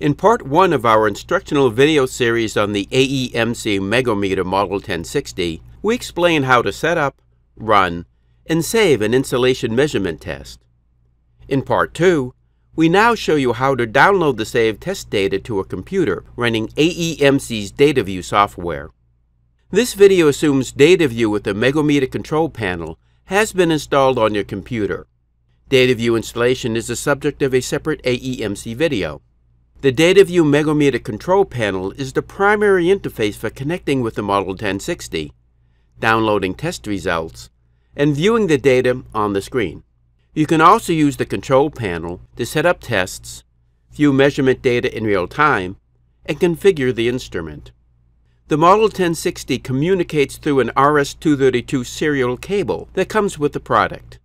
In part 1 of our instructional video series on the AEMC Megohmmeter Model 1060, we explain how to set up, run, and save an insulation measurement test. In part 2, we now show you how to download the saved test data to a computer running AEMC's DataView software. This video assumes DataView with the Megohmmeter control panel has been installed on your computer. DataView installation is the subject of a separate AEMC video. The DataView Megohmmeter control panel is the primary interface for connecting with the Model 1060, downloading test results, and viewing the data on the screen. You can also use the control panel to set up tests, view measurement data in real time, and configure the instrument. The Model 1060 communicates through an RS-232 serial cable that comes with the product.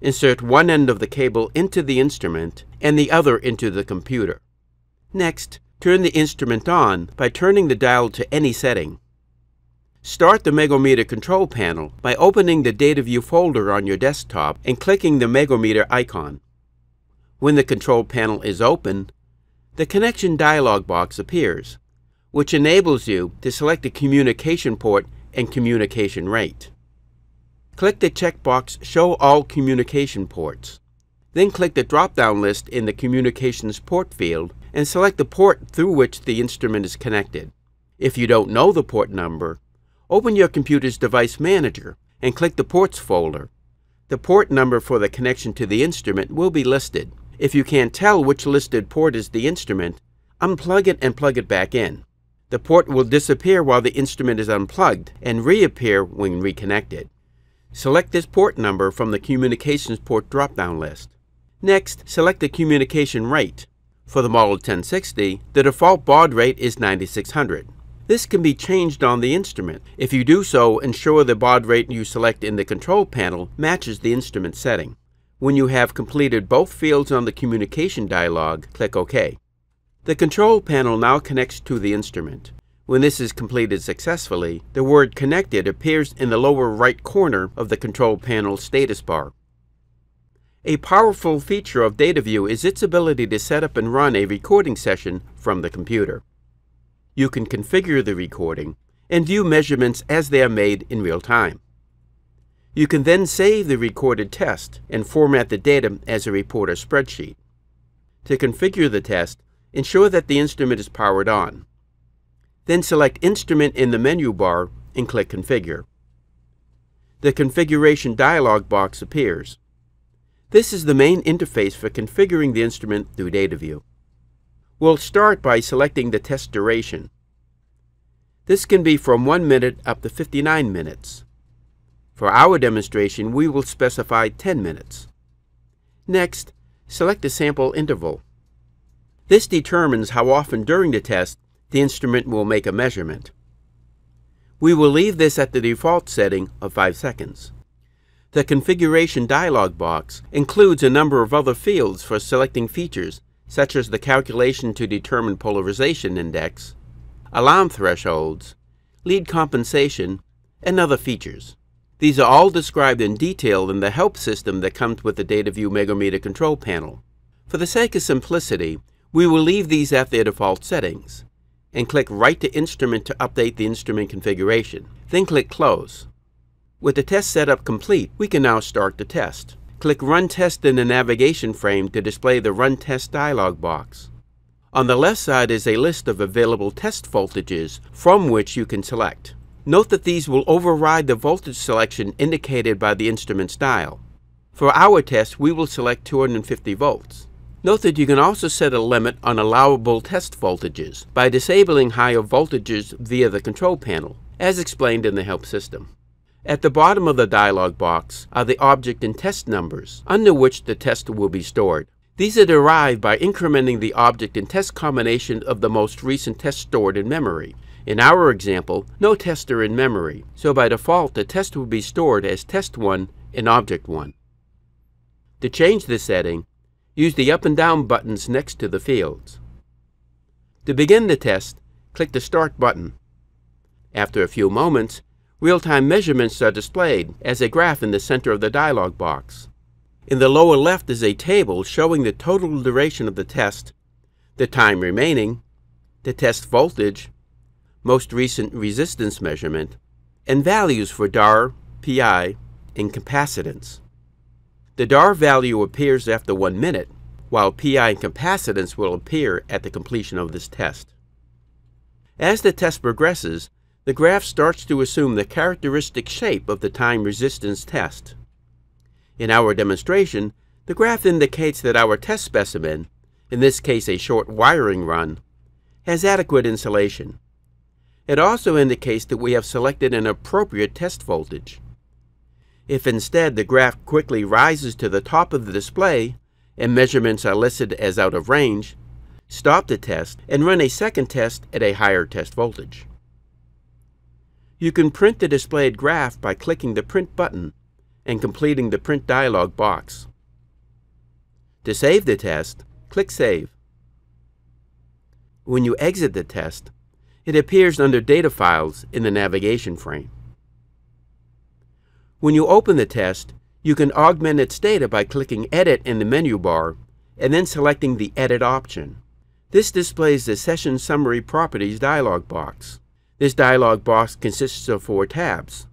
Insert one end of the cable into the instrument and the other into the computer. Next, turn the instrument on by turning the dial to any setting. Start the Megohmmeter control panel by opening the DataView folder on your desktop and clicking the Megohmmeter icon. When the control panel is open, the connection dialog box appears, which enables you to select the communication port and communication rate. Click the checkbox Show All Communication Ports. Then click the drop-down list in the Communications Port field and select the port through which the instrument is connected. If you don't know the port number, open your computer's Device Manager and click the Ports folder. The port number for the connection to the instrument will be listed. If you can't tell which listed port is the instrument, unplug it and plug it back in. The port will disappear while the instrument is unplugged and reappear when reconnected. Select this port number from the Communications Port drop-down list. Next, select the communication rate. For the Model 1060, the default baud rate is 9600. This can be changed on the instrument. If you do so, ensure the baud rate you select in the control panel matches the instrument setting. When you have completed both fields on the communication dialog, click OK. The control panel now connects to the instrument. When this is completed successfully, the word Connected appears in the lower right corner of the control panel status bar. A powerful feature of DataView is its ability to set up and run a recording session from the computer. You can configure the recording and view measurements as they are made in real time. You can then save the recorded test and format the data as a report or spreadsheet. To configure the test, ensure that the instrument is powered on. Then select Instrument in the menu bar and click Configure. The Configuration dialog box appears. This is the main interface for configuring the instrument through DataView. We'll start by selecting the test duration. This can be from 1 minute up to 59 minutes. For our demonstration, we will specify 10 minutes. Next, select the sample interval. This determines how often during the test the instrument will make a measurement. We will leave this at the default setting of 5 seconds. The Configuration dialog box includes a number of other fields for selecting features, such as the calculation to determine polarization index, alarm thresholds, lead compensation, and other features. These are all described in detail in the help system that comes with the DataView Megohmmeter control panel. For the sake of simplicity, we will leave these at their default settings, and click Right to Instrument to update the instrument configuration, then click Close. With the test setup complete, we can now start the test. Click Run Test in the navigation frame to display the Run Test dialog box. On the left side is a list of available test voltages from which you can select. Note that these will override the voltage selection indicated by the instrument's dial. For our test, we will select 250 volts. Note that you can also set a limit on allowable test voltages by disabling higher voltages via the control panel, as explained in the help system. At the bottom of the dialog box are the object and test numbers under which the test will be stored. These are derived by incrementing the object and test combination of the most recent test stored in memory. In our example, no tests are in memory, so by default the test will be stored as test 1 and object 1. To change this setting, use the up and down buttons next to the fields. To begin the test, click the Start button. After a few moments, real-time measurements are displayed as a graph in the center of the dialog box. In the lower left is a table showing the total duration of the test, the time remaining, the test voltage, most recent resistance measurement, and values for DAR, PI, and capacitance. The DAR value appears after 1 minute, while PI and capacitance will appear at the completion of this test. As the test progresses, the graph starts to assume the characteristic shape of the time resistance test. In our demonstration, the graph indicates that our test specimen, in this case a short wiring run, has adequate insulation. It also indicates that we have selected an appropriate test voltage. If instead the graph quickly rises to the top of the display and measurements are listed as out of range, stop the test and run a second test at a higher test voltage. You can print the displayed graph by clicking the Print button and completing the Print dialog box. To save the test, click Save. When you exit the test, it appears under Data Files in the navigation frame. When you open the test, you can augment its data by clicking Edit in the menu bar and then selecting the Edit option. This displays the Session Summary Properties dialog box. This dialog box consists of 4 tabs.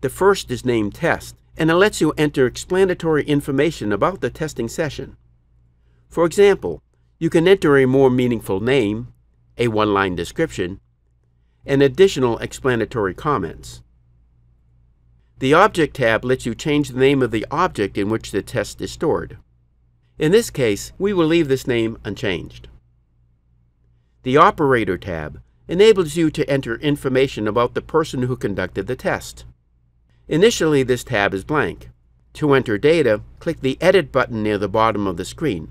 The first is named Test, and it lets you enter explanatory information about the testing session. For example, you can enter a more meaningful name, a one-line description, and additional explanatory comments. The Object tab lets you change the name of the object in which the test is stored. In this case, we will leave this name unchanged. The Operator tab enables you to enter information about the person who conducted the test. Initially, this tab is blank. To enter data, click the Edit button near the bottom of the screen.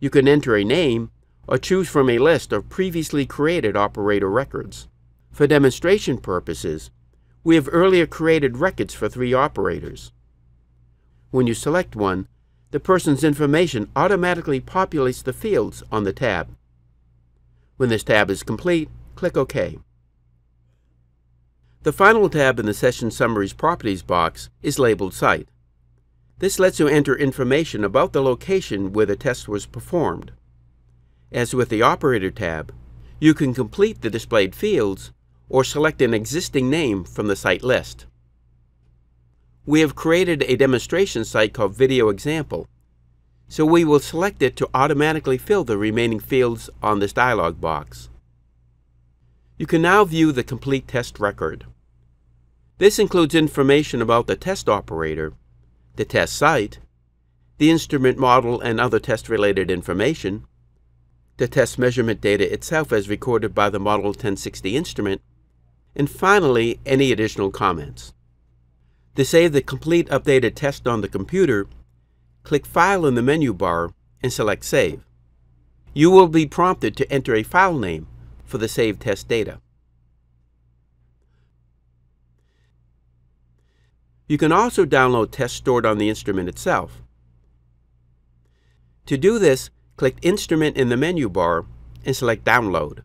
You can enter a name or choose from a list of previously created operator records. For demonstration purposes, we have earlier created records for 3 operators. When you select one, the person's information automatically populates the fields on the tab. When this tab is complete, click OK. The final tab in the Session Summaries Properties box is labeled Site. This lets you enter information about the location where the test was performed. As with the Operator tab, you can complete the displayed fields or select an existing name from the site list. We have created a demonstration site called Video Example, so we will select it to automatically fill the remaining fields on this dialog box. You can now view the complete test record. This includes information about the test operator, the test site, the instrument model and other test-related information, the test measurement data itself as recorded by the Model 1060 instrument, and finally, any additional comments. To save the complete updated test on the computer, click File in the menu bar and select Save. You will be prompted to enter a file name for the saved test data. You can also download tests stored on the instrument itself. To do this, click Instrument in the menu bar and select Download.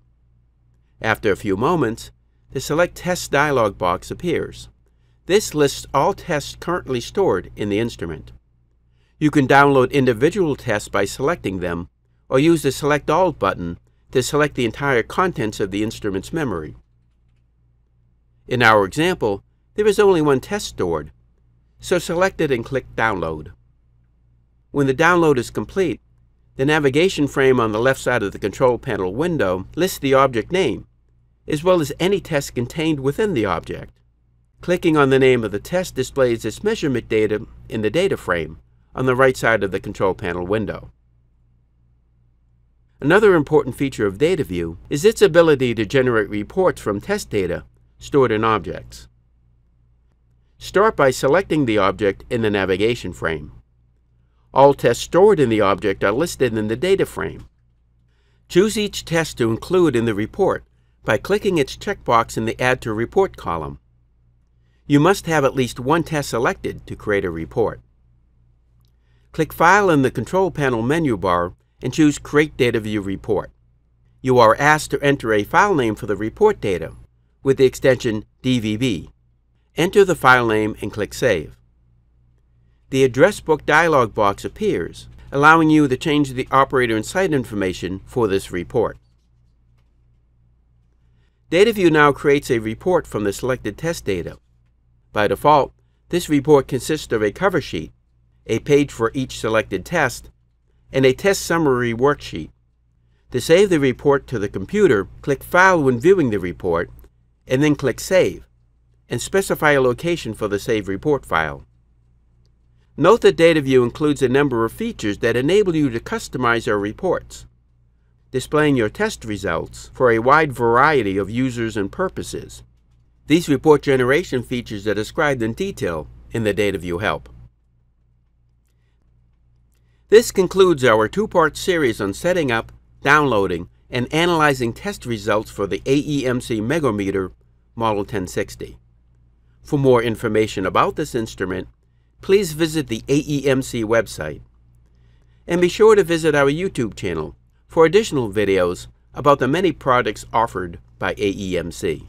After a few moments, the Select Tests dialog box appears. This lists all tests currently stored in the instrument. You can download individual tests by selecting them, or use the Select All button to select the entire contents of the instrument's memory. In our example, there is only one test stored, so select it and click Download. When the download is complete, the navigation frame on the left side of the control panel window lists the object name, as well as any test contained within the object. Clicking on the name of the test displays its measurement data in the data frame on the right side of the control panel window. Another important feature of DataView is its ability to generate reports from test data stored in objects. Start by selecting the object in the navigation frame. All tests stored in the object are listed in the data frame. Choose each test to include in the report by clicking its checkbox in the Add to Report column. You must have at least one test selected to create a report. Click File in the Control Panel menu bar and choose Create DataView Report. You are asked to enter a file name for the report data with the extension DVB. Enter the file name and click Save. The Address Book dialog box appears, allowing you to change the operator and site information for this report. DataView now creates a report from the selected test data. By default, this report consists of a cover sheet, a page for each selected test, and a test summary worksheet. To save the report to the computer, click File when viewing the report, and then click Save, and specify a location for the Save Report file. Note that DataView includes a number of features that enable you to customize your reports, displaying your test results for a wide variety of users and purposes. These report generation features are described in detail in the DataView help. This concludes our two-part series on setting up, downloading, and analyzing test results for the AEMC Megohmmeter Model 1060. For more information about this instrument, please visit the AEMC website. And be sure to visit our YouTube channel for additional videos about the many products offered by AEMC.